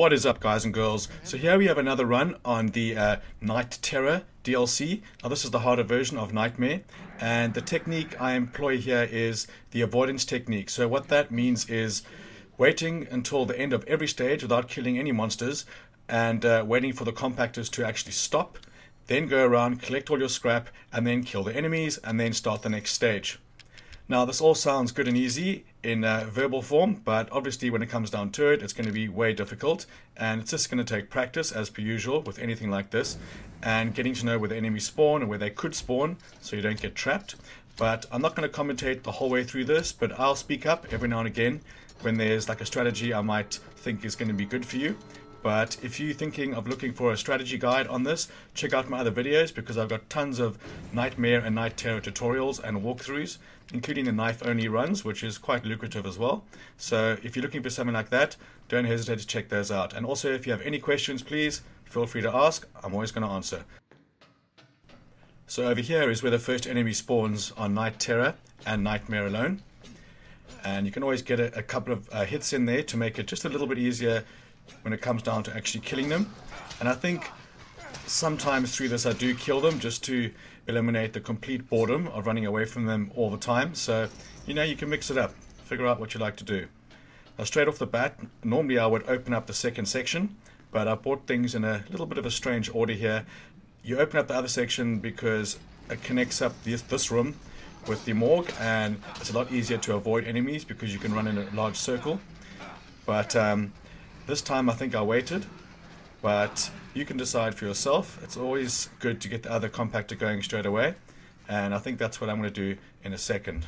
What is up, guys and girls? So here we have another run on the Night Terror DLC. Now this is the harder version of Nightmare, and the technique I employ here is the avoidance technique. So what that means is waiting until the end of every stage without killing any monsters, and waiting for the compactors to actually stop, then go around, collect all your scrap, and then kill the enemies, and then start the next stage. Now this all sounds good and easy in verbal form, but obviously when it comes down to it, it's going to be way difficult, and it's just going to take practice as per usual with anything like this, and getting to know where the enemies spawn and where they could spawn so you don't get trapped. But I'm not going to commentate the whole way through this, but I'll speak up every now and again when there's like a strategy I might think is going to be good for you. But if you're thinking of looking for a strategy guide on this, check out my other videos, because I've got tons of Nightmare and Night Terror tutorials and walkthroughs, including the knife-only runs, which is quite lucrative as well. So if you're looking for something like that, don't hesitate to check those out. And also, if you have any questions, please feel free to ask. I'm always going to answer. So over here is where the first enemy spawns on Night Terror and Nightmare alone. And you can always get a couple of hits in there to make it just a little bit easier when it comes down to actually killing them. And I think sometimes through this I do kill them just to eliminate the complete boredom of running away from them all the time. So, you know, you can mix it up, figure out what you like to do. Now straight off the bat, normally I would open up the second section, but I bought things in a little bit of a strange order here. You open up the other section because it connects up this room with the morgue, and it's a lot easier to avoid enemies because you can run in a large circle. But this time I think I waited, but you can decide for yourself. It's always good to get the other compactor going straight away, and I think that's what I'm going to do in a second.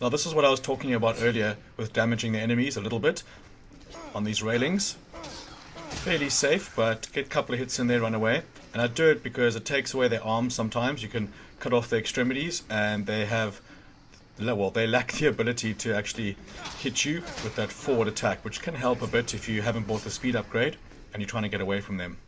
Now this is what I was talking about earlier with damaging the enemies a little bit on these railings. Fairly safe, but get a couple of hits in there, run away. And I do it because it takes away their arms sometimes. You can cut off their extremities and they have, well, they lack the ability to actually hit you with that forward attack, which can help a bit if you haven't bought the speed upgrade and you're trying to get away from them.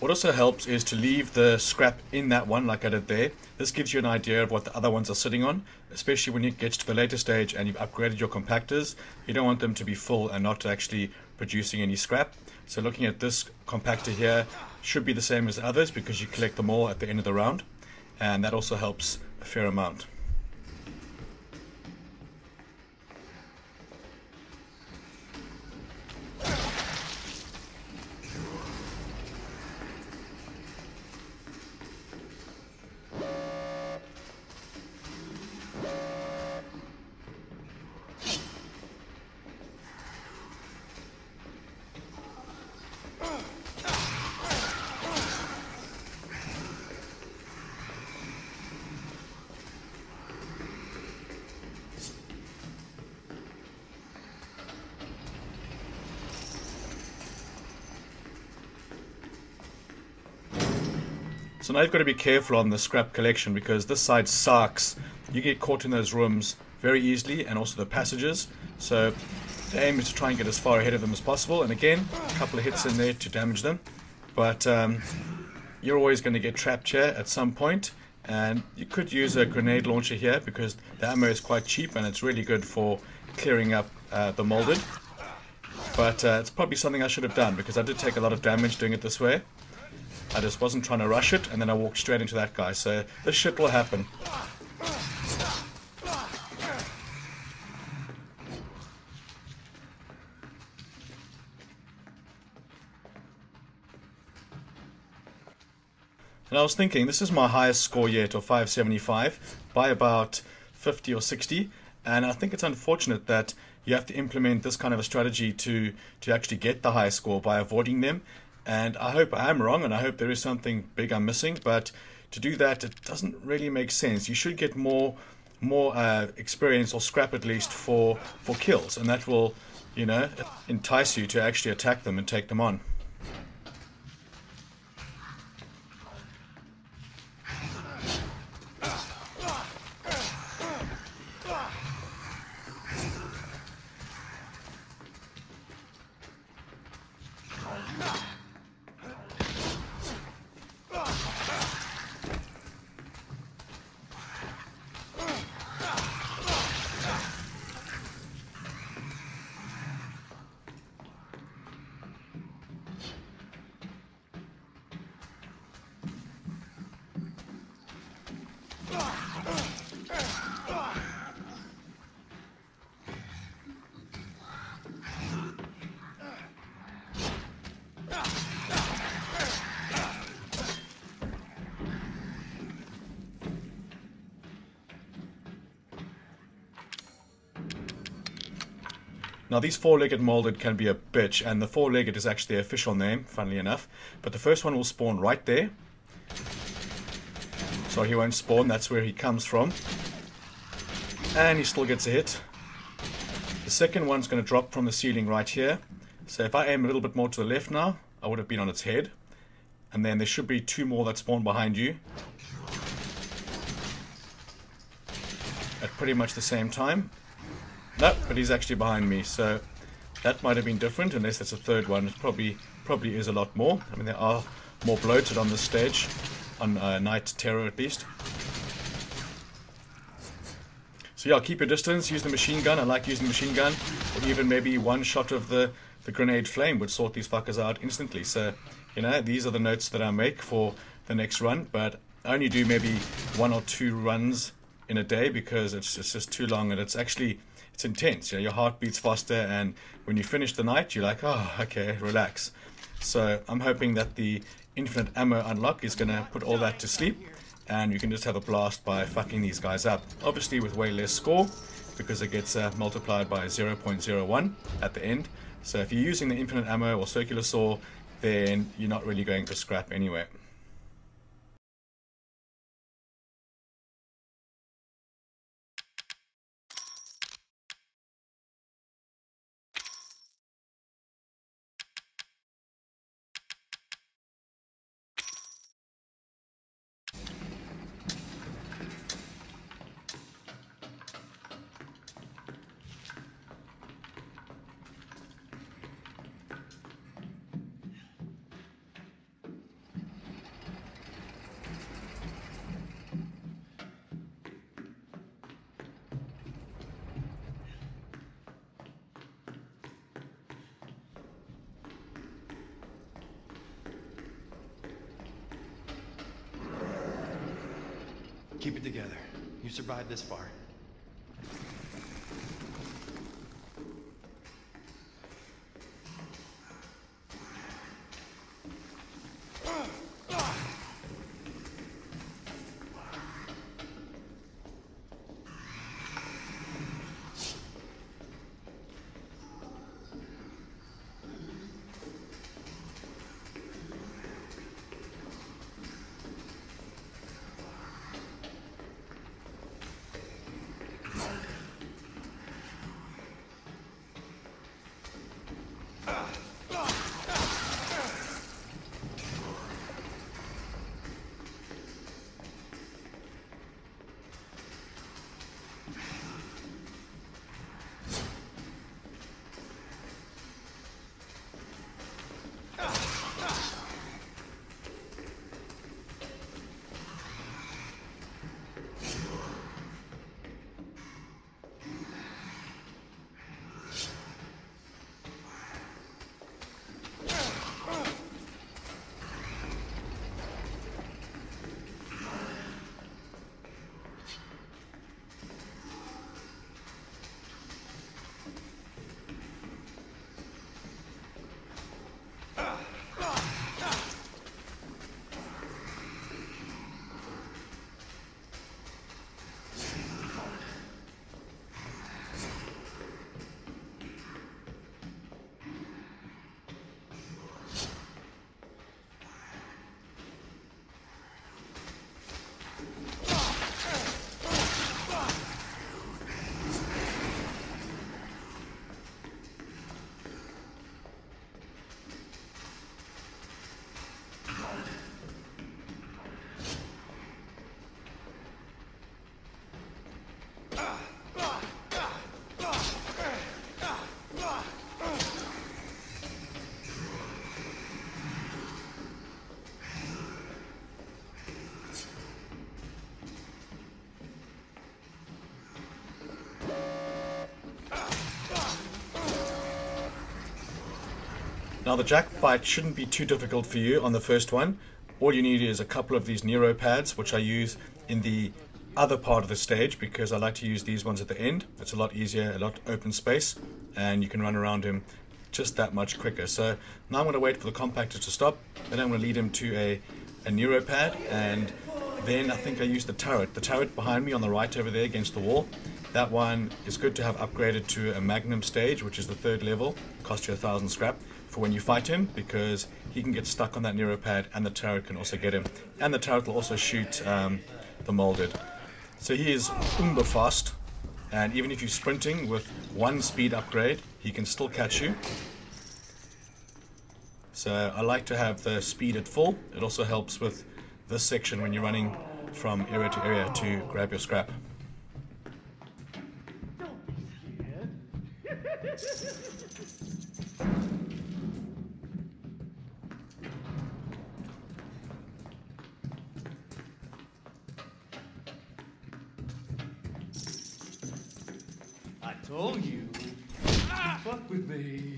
What also helps is to leave the scrap in that one like I did there. This gives you an idea of what the other ones are sitting on, especially when you get to the later stage and you've upgraded your compactors. You don't want them to be full and not actually producing any scrap. So looking at this compactor here should be the same as the others because you collect them all at the end of the round, and that also helps a fair amount. So now you've got to be careful on the scrap collection, because this side sucks. You get caught in those rooms very easily, and also the passages. So the aim is to try and get as far ahead of them as possible, and again, a couple of hits in there to damage them. But you're always going to get trapped here at some point, and you could use a grenade launcher here because the ammo is quite cheap and it's really good for clearing up the molded. But it's probably something I should have done, because I did take a lot of damage doing it this way. I just wasn't trying to rush it, and then I walked straight into that guy, so this shit will happen. And I was thinking, this is my highest score yet, or 575, by about 50 or 60. And I think it's unfortunate that you have to implement this kind of a strategy to actually get the high score by avoiding them. And I hope I am wrong, and I hope there is something big I'm missing. But to do that, it doesn't really make sense. You should get more experience, or scrap at least, for kills. And that will, you know, entice you to actually attack them and take them on. Now these four-legged molded can be a bitch, and the four-legged is actually their official name, funnily enough. But the first one will spawn right there. So he won't spawn, that's where he comes from. And he still gets a hit. The second one's going to drop from the ceiling right here. So if I aim a little bit more to the left now, I would have been on its head. And then there should be two more that spawn behind you at pretty much the same time. Nope, but he's actually behind me, so that might have been different, unless that's a third one. It probably is a lot more. I mean, there are more bloated on this stage, on Night Terror at least. So yeah, keep your distance, use the machine gun. I like using the machine gun, or even maybe one shot of the grenade flame would sort these fuckers out instantly. So, you know, these are the notes that I make for the next run, but I only do maybe one or two runs in a day, because it's just too long, and it's actually... it's intense, you know, your heart beats faster, and when you finish the night, you're like, oh, okay, relax. So I'm hoping that the infinite ammo unlock is going to put all that to sleep, and you can just have a blast by fucking these guys up. Obviously with way less score, because it gets multiplied by 0.01 at the end. So if you're using the infinite ammo or circular saw, then you're not really going for scrap anyway. Keep it together. You survived this far. Now the jack bite shouldn't be too difficult for you on the first one. All you need is a couple of these neuro pads, which I use in the other part of the stage because I like to use these ones at the end. It's a lot easier, a lot open space, and you can run around him just that much quicker. So now I'm going to wait for the compactor to stop, then I'm going to lead him to a neuro pad, and then I think I use the turret. The turret behind me on the right over there against the wall. That one is good to have upgraded to a magnum stage, which is the third level. Cost you 1,000 scrap for when you fight him, because he can get stuck on that neuro pad and the turret can also get him. And the turret will also shoot the molded. So he is uber fast, and even if you're sprinting with one speed upgrade, he can still catch you. So I like to have the speed at full. It also helps with this section when you're running from area to area to grab your scrap. I told you, fuck with me.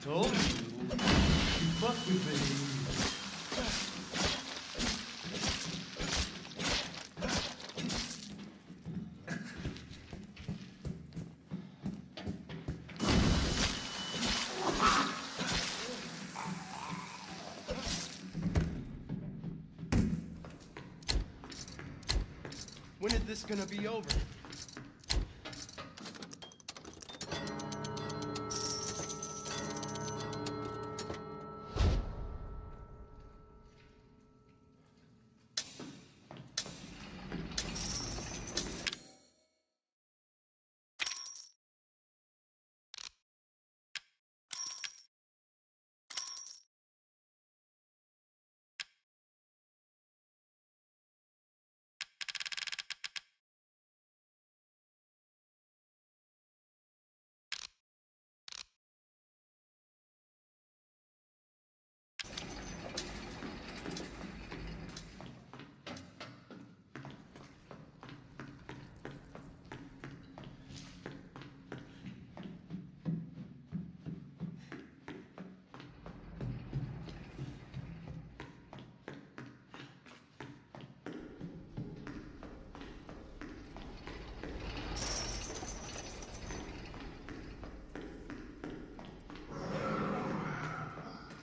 Told you, you fuck with me. When is this gonna be over?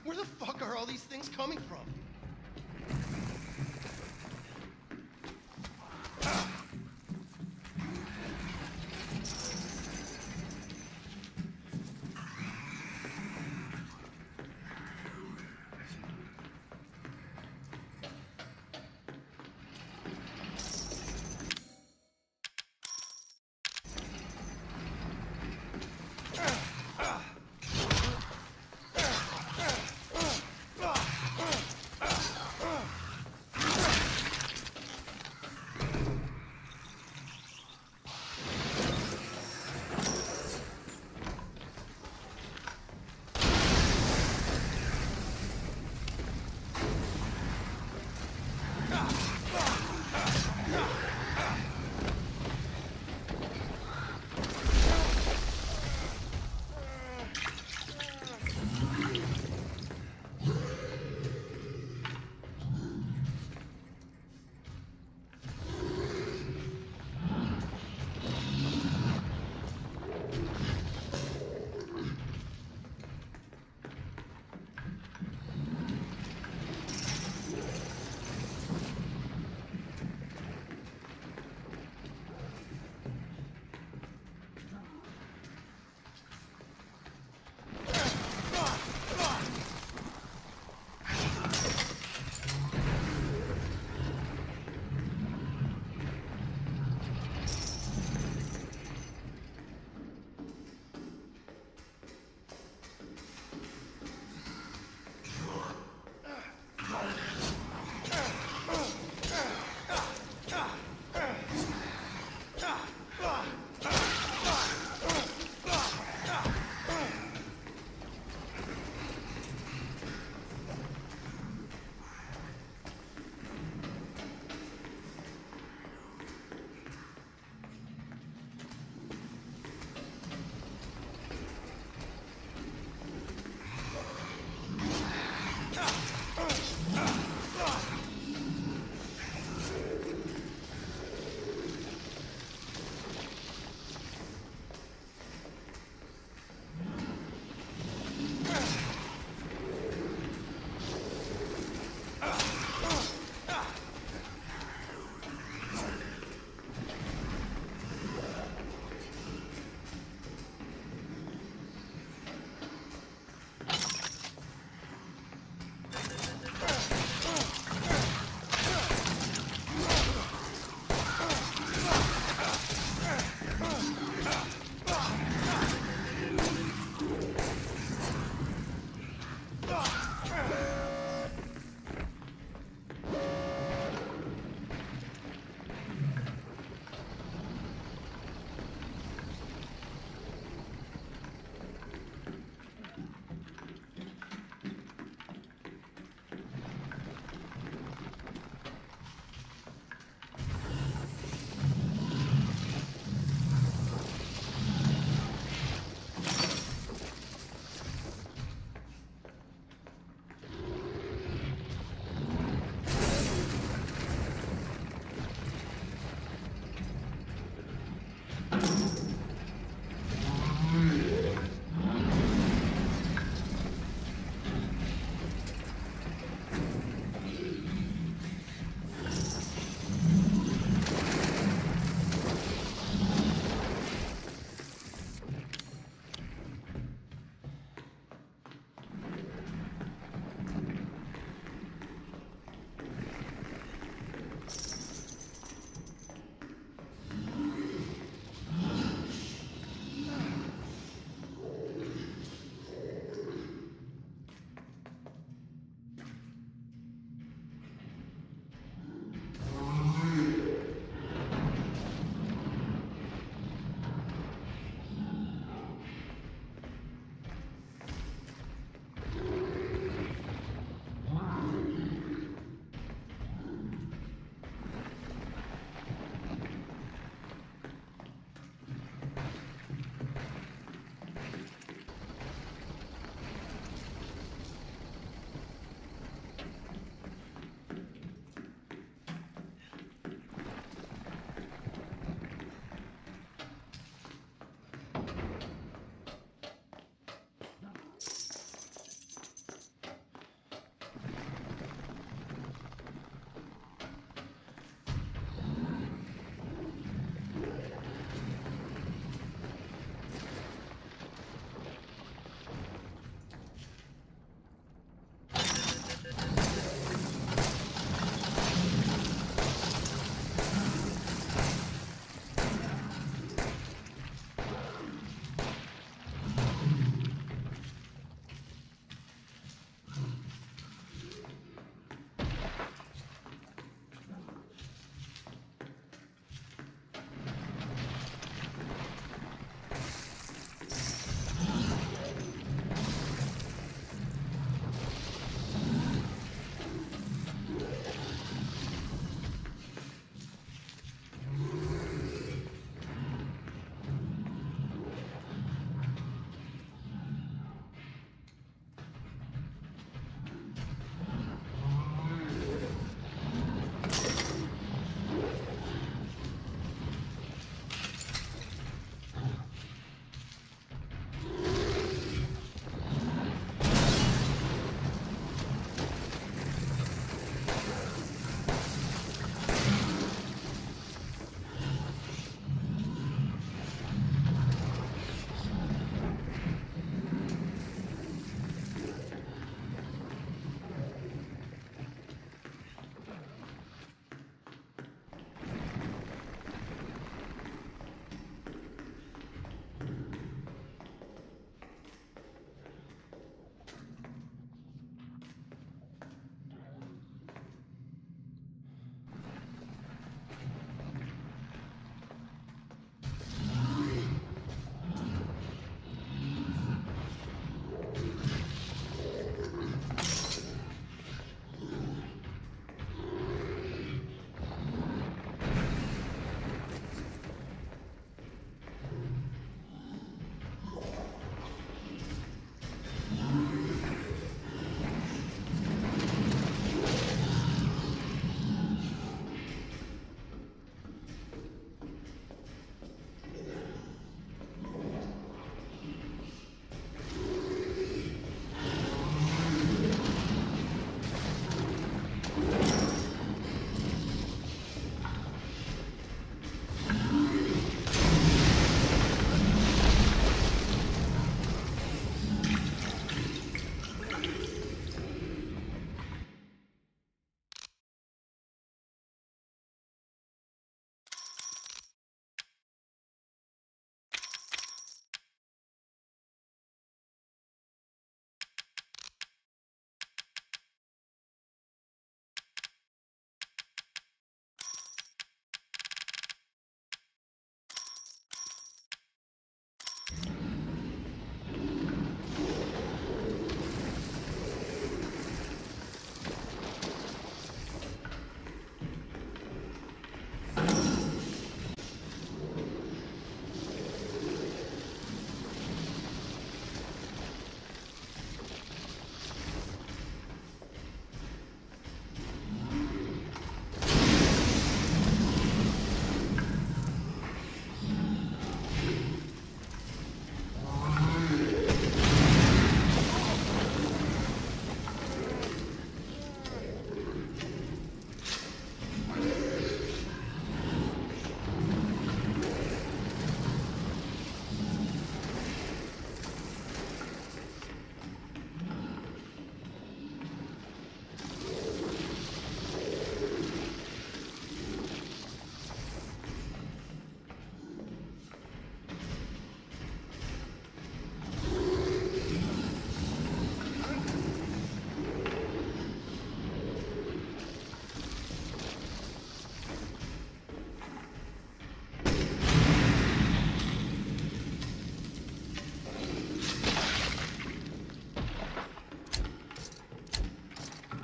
Where the fuck are all these things coming from?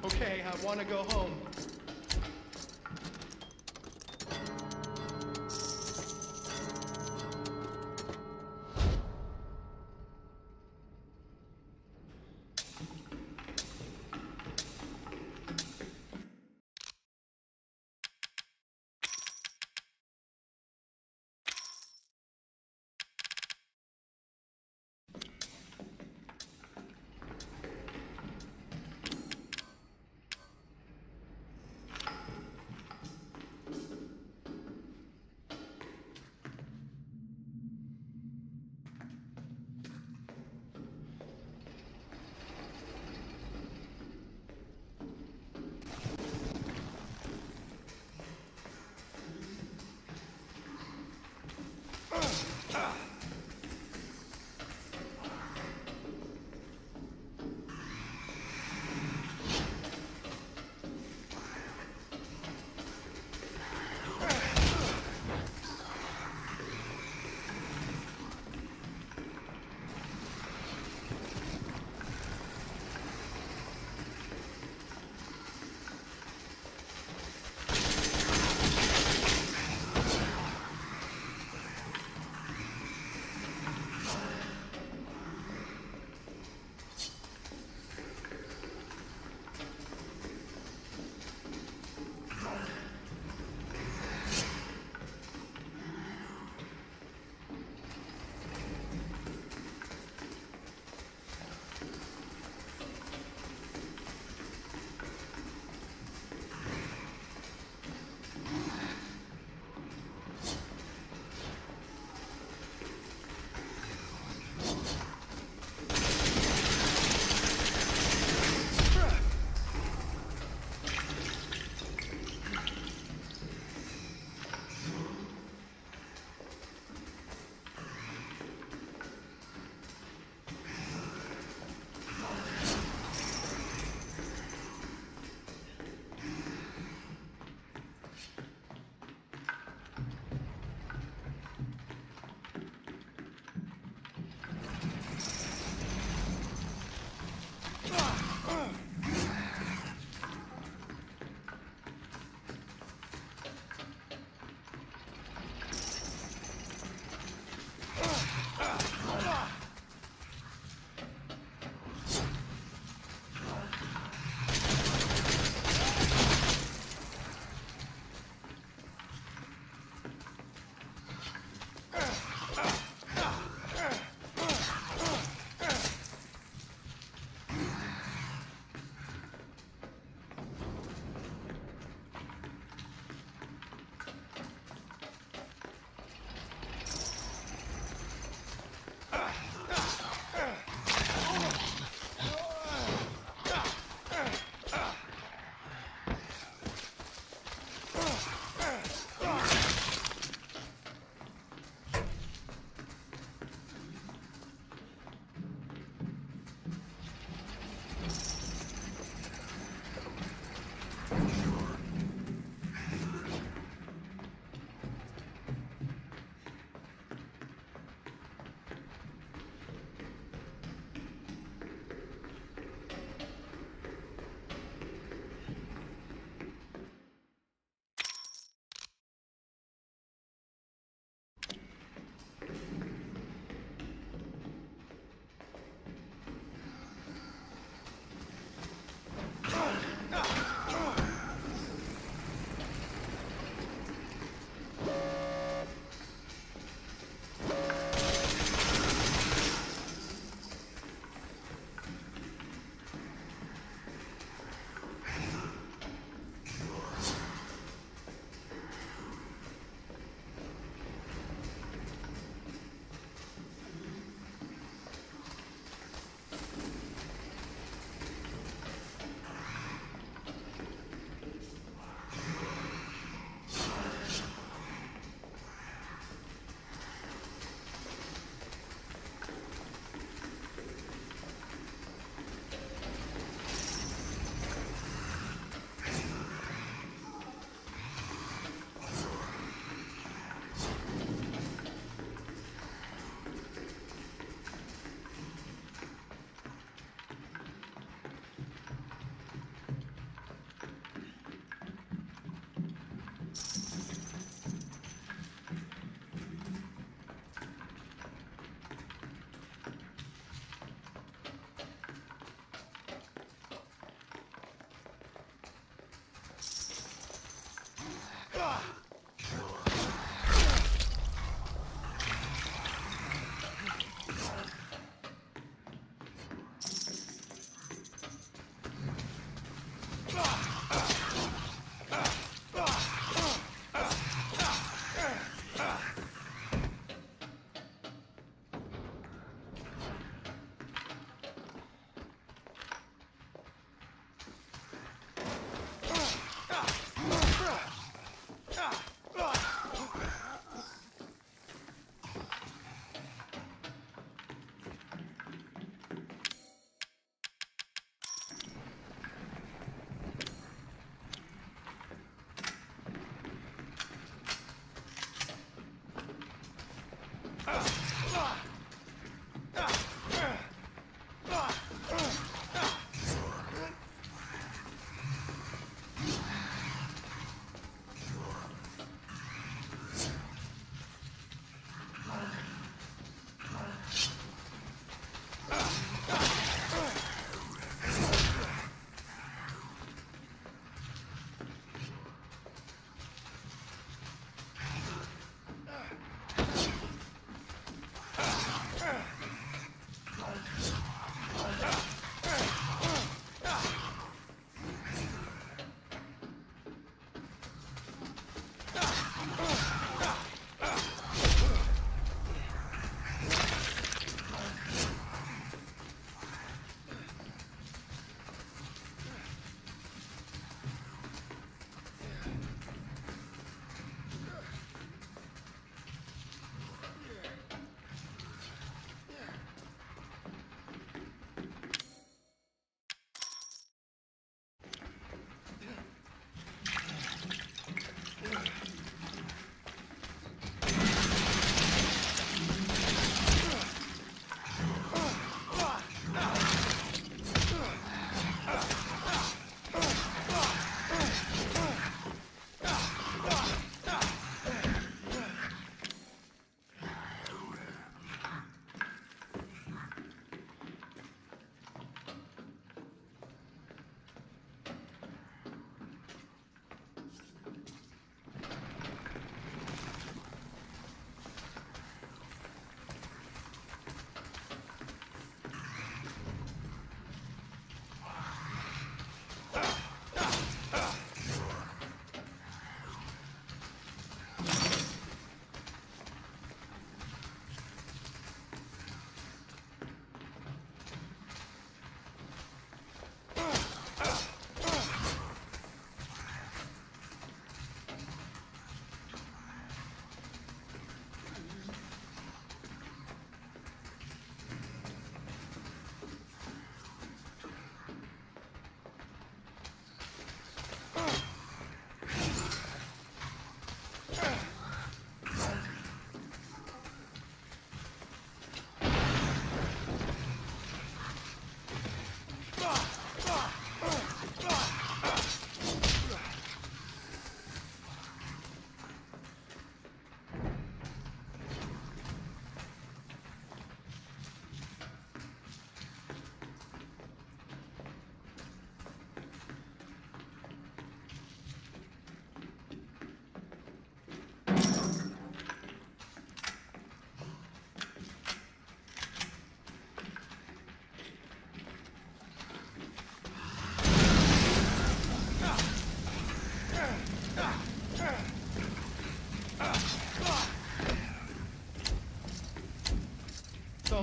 Okay, I want to go home.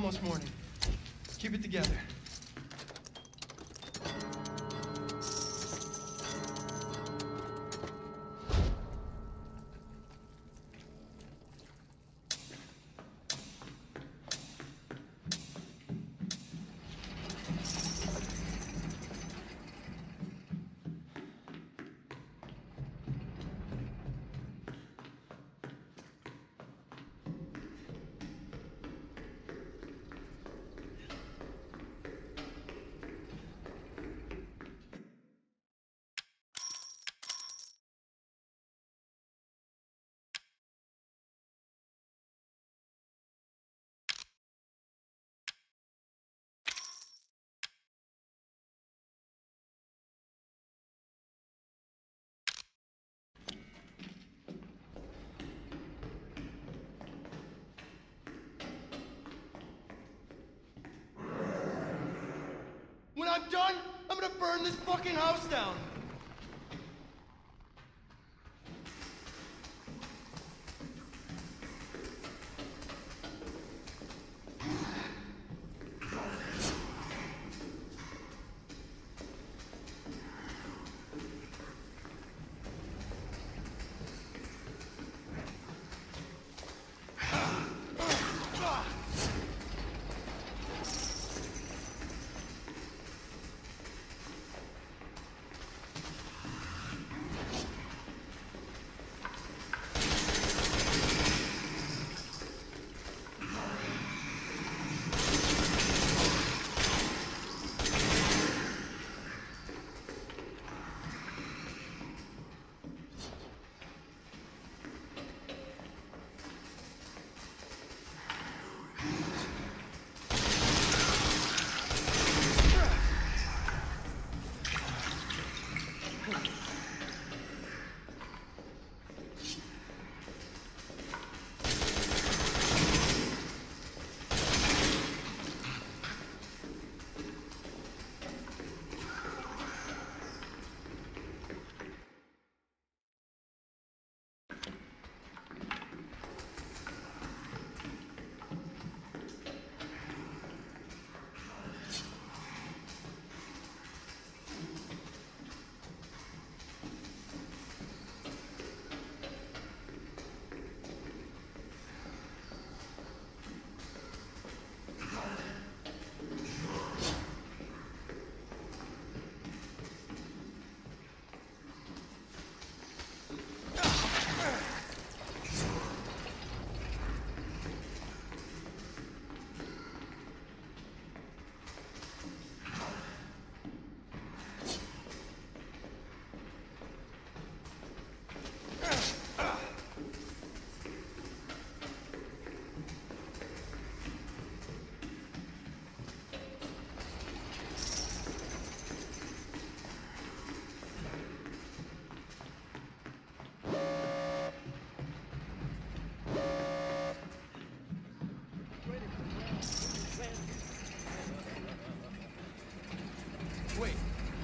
almost morning. Keep it together. When I'm done, I'm gonna burn this fucking house down!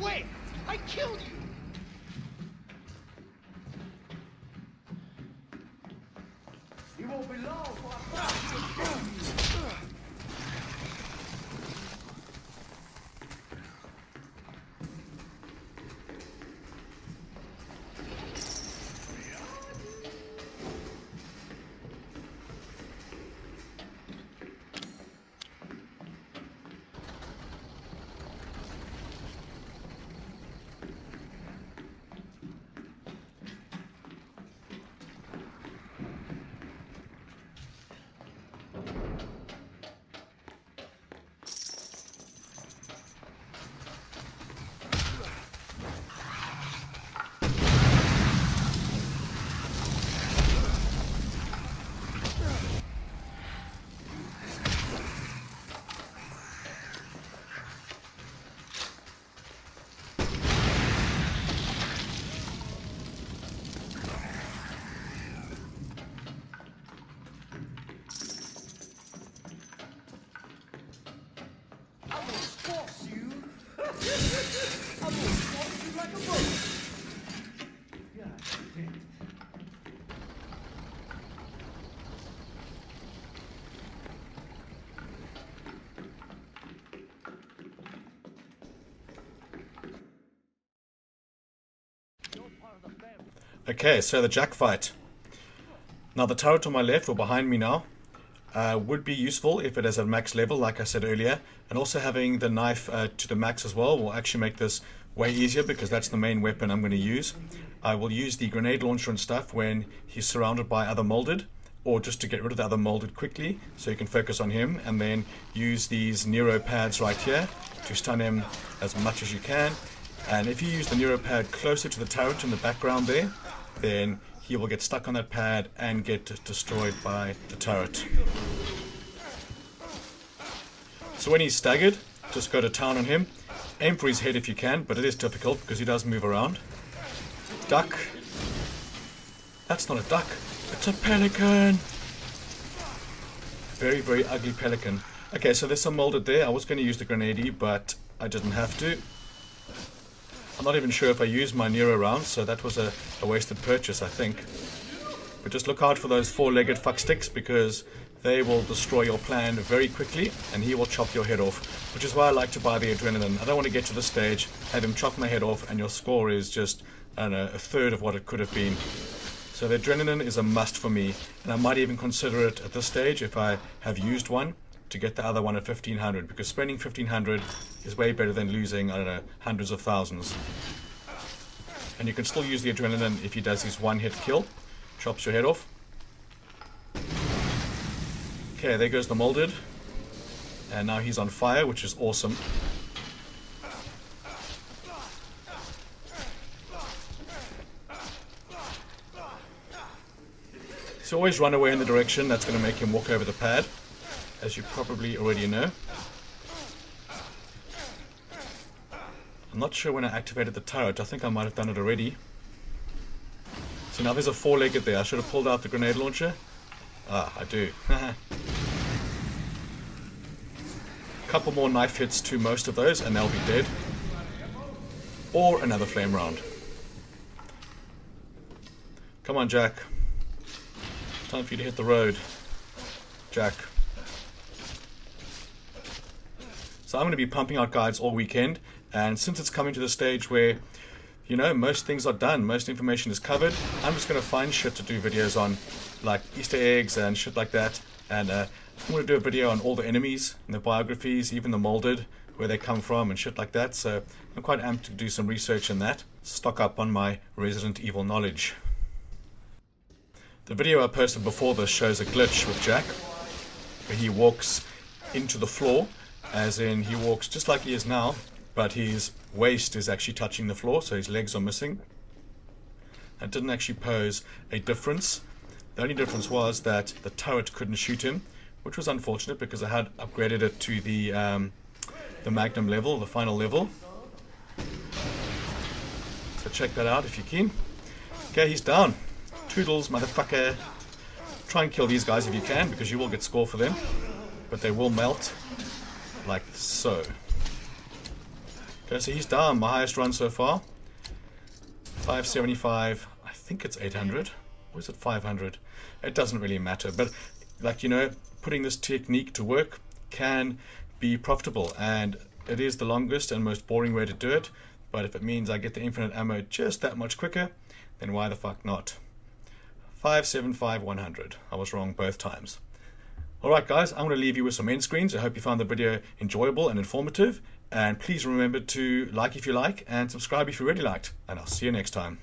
Wait! I killed you! You won't be long before I find you! Okay, so the jack fight. Now the turret on my left, or behind me now, would be useful if it is at max level, like I said earlier. And also having the knife to the max as well will actually make this way easier, because that's the main weapon I'm going to use. I will use the grenade launcher and stuff when he's surrounded by other molded, or just to get rid of the other molded quickly, so you can focus on him, and then use these neuro pads right here to stun him as much as you can. And if you use the neuro pad closer to the turret in the background there, then he will get stuck on that pad and get destroyed by the turret. So when he's staggered, just go to town on him. Aim for his head if you can, but it is difficult because he does move around. Duck. That's not a duck, it's a pelican. Very, very ugly pelican. Okay, so there's some molded there. I was going to use the grenade, but I didn't have to. I'm not even sure if I used my neuro round, so that was a wasted purchase, I think. But just look out for those four-legged fucksticks, because they will destroy your plan very quickly, and he will chop your head off, which is why I like to buy the adrenaline. I don't want to get to the stage, have him chop my head off, and your score is just, I don't know, a third of what it could have been. So the adrenaline is a must for me, and I might even consider it at this stage, if I have used one, to get the other one at 1500, because spending 1500 is way better than losing, I don't know, hundreds of thousands. And you can still use the adrenaline if he does his one hit kill, chops your head off. Okay, there goes the molded, and now he's on fire, which is awesome. So always run away in the direction that's going to make him walk over the pad, as you probably already know. I'm not sure when I activated the turret. I think I might have done it already. So now there's a four-legged there. I should have pulled out the grenade launcher. Ah, I do. Couple more knife hits to most of those and they'll be dead. Or another flame round. Come on, Jack. Time for you to hit the road. Jack. So I'm going to be pumping out guides all weekend, and since it's coming to the stage where, you know, most things are done, most information is covered, I'm just going to find shit to do videos on, like Easter eggs and shit like that, and I'm going to do a video on all the enemies and their biographies, even the molded, where they come from and shit like that, so I'm quite amped to do some research in that, stock up on my Resident Evil knowledge. The video I posted before this shows a glitch with Jack, where he walks into the floor. As in, he walks just like he is now, but his waist is actually touching the floor, so his legs are missing. That didn't actually pose a difference. The only difference was that the turret couldn't shoot him, which was unfortunate because I had upgraded it to the Magnum level, the final level. So check that out if you're keen. Okay, he's down. Toodles, motherfucker. Try and kill these guys if you can, because you will get score for them, but they will melt. Like so. Okay, so he's down. My highest run so far, 575. I think it's 800, or is it 500? It doesn't really matter, but like, you know, putting this technique to work can be profitable, and it is the longest and most boring way to do it, but if it means I get the infinite ammo just that much quicker, then why the fuck not? 575 100. I was wrong both times. Alright guys, I'm going to leave you with some end screens. I hope you found the video enjoyable and informative, and please remember to like if you like and subscribe if you really liked, and I'll see you next time.